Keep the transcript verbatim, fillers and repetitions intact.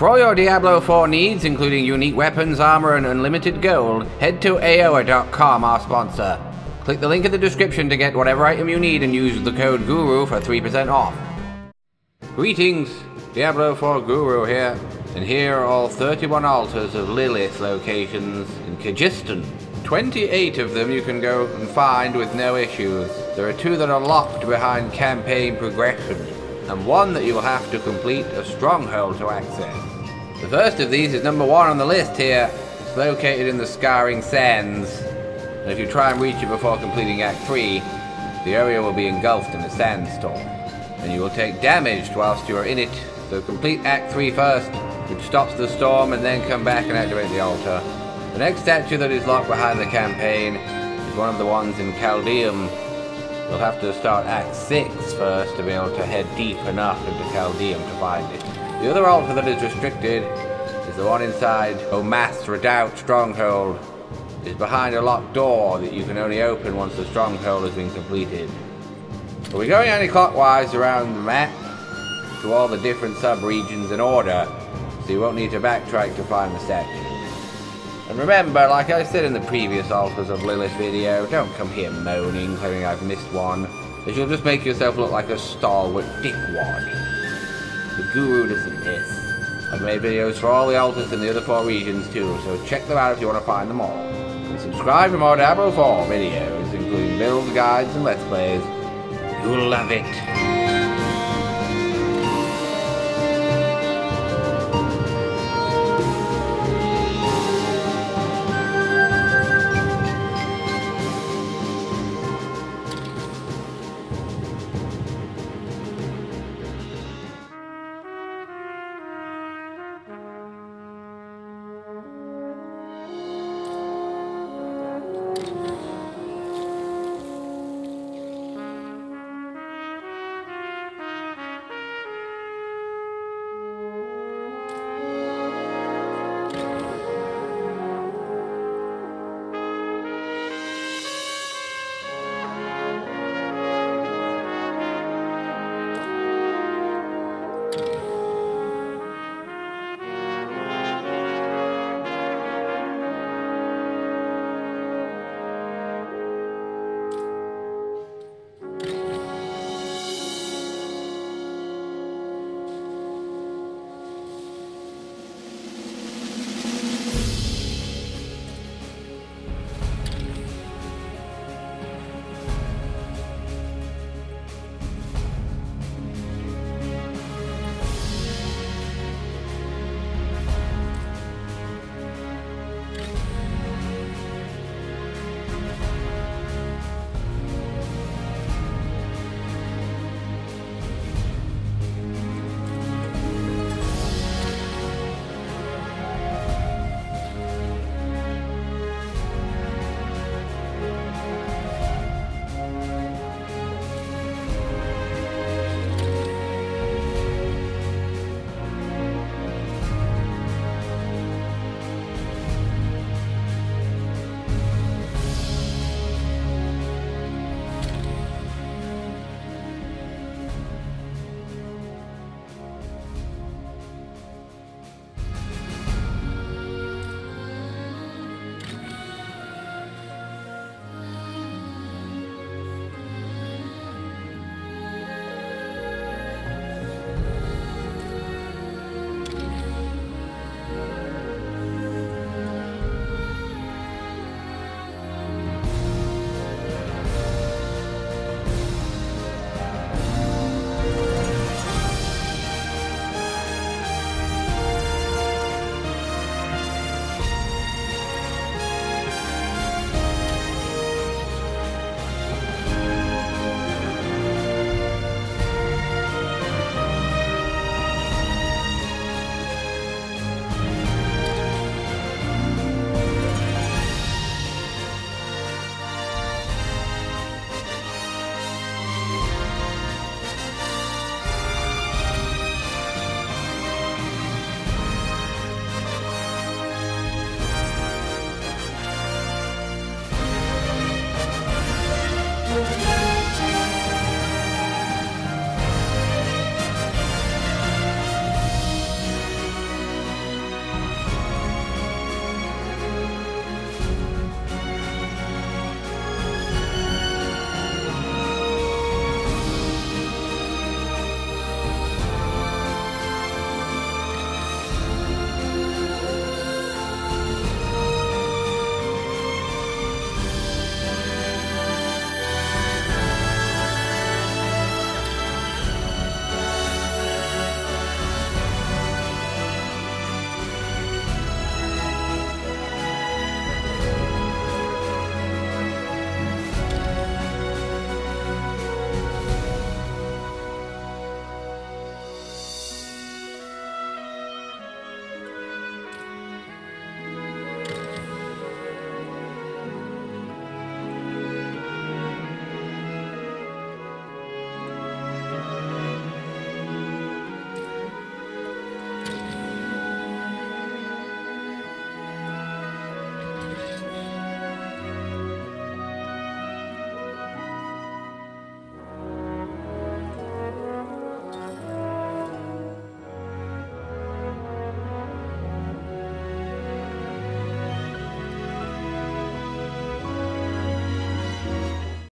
For all your Diablo four needs, including unique weapons, armor, and unlimited gold, head to A O A dot com, our sponsor. Click the link in the description to get whatever item you need and use the code GURU for three percent off. Greetings, Diablo four Guru here, and here are all thirty-one Altars of Lilith locations in Kehjistan. twenty-eight of them you can go and find with no issues. There are two that are locked behind campaign progression, and one that you will have to complete a stronghold to access. The first of these is number one on the list here. It's located in the Scarring Sands, and if you try and reach it before completing Act three, the area will be engulfed in a sandstorm, and you will take damage whilst you are in it, so complete Act three first, which stops the storm, and then come back and activate the altar. The next statue that is locked behind the campaign is one of the ones in Caldeum. You'll have to start Act six first to be able to head deep enough into Caldeum to find it. The other altar that is restricted is the one inside O'Math's Redoubt Stronghold. It's behind a locked door that you can only open once the stronghold has been completed. So we're going anti-clockwise around the map to all the different sub-regions in order, so you won't need to backtrack to find the statue. And remember, like I said in the previous Altars of Lilith video, don't come here moaning, claiming I've missed one, as you'll just make yourself look like a stalwart dickwad. The Guru doesn't miss. I've made videos for all the altars in the other four regions too, so check them out if you want to find them all. And subscribe for more Diablo four videos, including builds, guides, and Let's Plays. You'll love it.